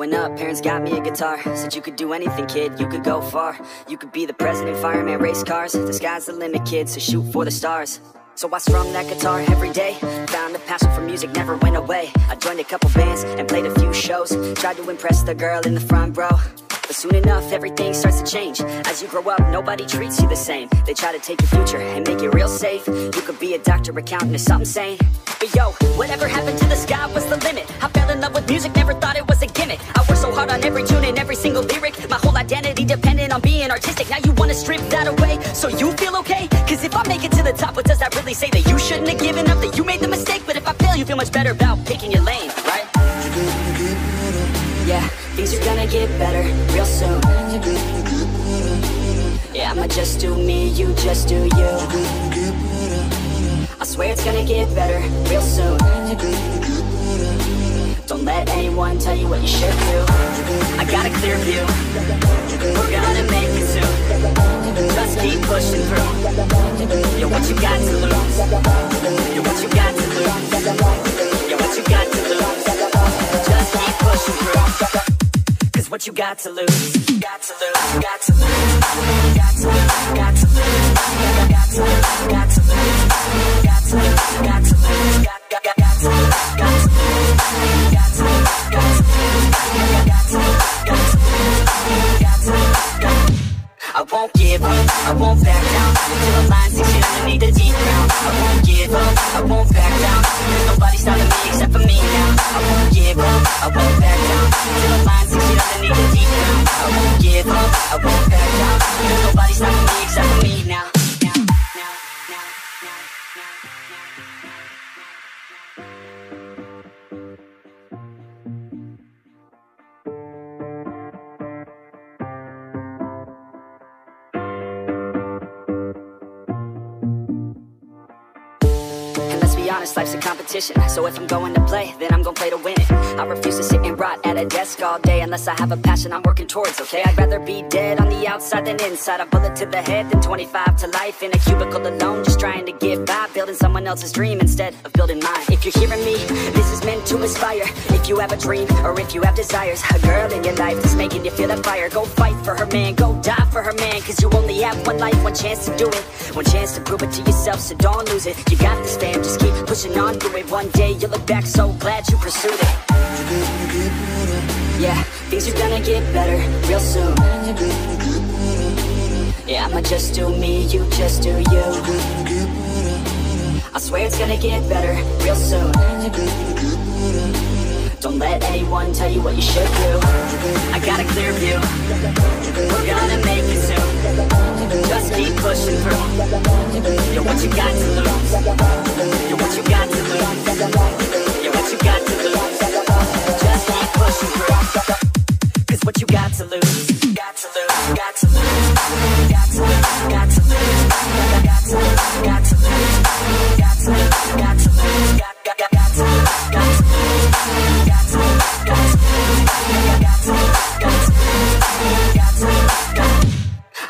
Growing up, parents got me a guitar. Said you could do anything, kid, you could go far. You could be the president, fireman, race cars. The sky's the limit, kid, so shoot for the stars. So I strummed that guitar every day. Found the passion for music, never went away. I joined a couple bands and played a few shows. Tried to impress the girl in the front row, but soon enough, everything starts to change. As you grow up, nobody treats you the same. They try to take your future and make it real safe. You could be a doctor, accountant, or something sane. But yo, whatever happened to the sky was the limit. I fell in love with music, never thought it was a gimmick. I worked so hard on every tune and every single lyric. My whole identity depended on being artistic. Now you wanna strip that away so you feel okay? Cause if I make it to the top, what does that really say? That you shouldn't have given up, that you made the mistake. But if I fail, you feel much better about picking your lane, right? Yeah, things are gonna get better real soon. Yeah, I'ma just do me, you just do you. I swear it's gonna get better real soon. Don't let anyone tell you what you should do. I got a clear view, we're gonna make it soon. Just keep pushing through. You're what you got to lose. You're what you got to lose. You're what you got to lose. Just keep pushing through. Cause what you got to lose, got to lose, got to lose, got to lose, got to lose, got to lose, got to lose, got to lose, got to lose, got to lose, got to lose, got to lose, got to lose, got to lose, got to lose, got to lose. I won't give up, I won't back down. Till the line sticks in, I need a deep round. I won't give up, I won't back down. There's nobody stopping me except for me now. I won't give up, I won't back down. Till the line sticks in, I need a deep round. I won't give up, I won't back down. There's nobody stopping me except for me now. Life's a competition, so if I'm going to play, then I'm gonna play to win it. I refuse to sit and rot at a desk all day unless I have a passion I'm working towards, okay? I'd rather be dead on the outside than inside. A bullet to the head than 25 to life in a cubicle alone, just trying to get by, building someone else's dream instead of building mine. If you're hearing me, this is meant to inspire. If you have a dream or if you have desires, a girl in your life that's making you feel that fire, go fight for her, man, go die for her, man. Cause you only have one life, one chance to do it, one chance to prove it to yourself, so don't lose it. You got this, fam, just keep pushing on through it. One day you'll look back so glad you pursued it. Yeah, things are gonna get better real soon. Yeah, I'ma just do me, you just do you. I swear it's gonna get better real soon. Don't let anyone tell you what you should do. I got a clear view, we're gonna make it soon. Just keep pushing through. You're what you got to lose. You're what you got to lose. You're what you got to lose. Just keep pushing through. Cause what you got to lose, got to lose, got to lose, got to lose, got to lose, got to lose, got to lose, got to lose, got to lose, got to lose, got to lose.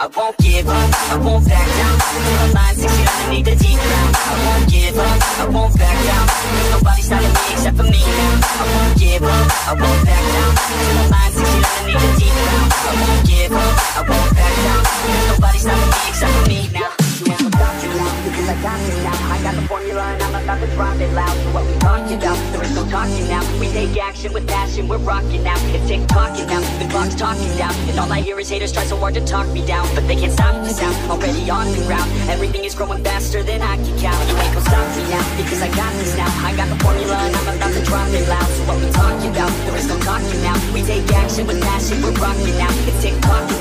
I won't give up, I won't back down. Till the line sticks, I need a deep round. I won't give up, I won't back down. There's nobody stopping me except for me now. I won't give up, I won't back down. Till the line sticks, I need a deep round. I won't give up, I won't back down. There's nobody stopping me except for me now. I got it now, I got the formula and I'm about to drop it loud. So what we talking about, there is no talking now. We take action with passion, we're rocking now. It's tick tocking now, the clock's talking down. And all I hear is haters try so hard to talk me down, but they can't stop the sound, already on the ground. Everything is growing faster than I can count. You ain't gon' stop me now, because I got this now. I got the formula and I'm about to drop it loud. So what we talking about, there is no talking now. We take action with passion, we're rocking now. It's tick tocking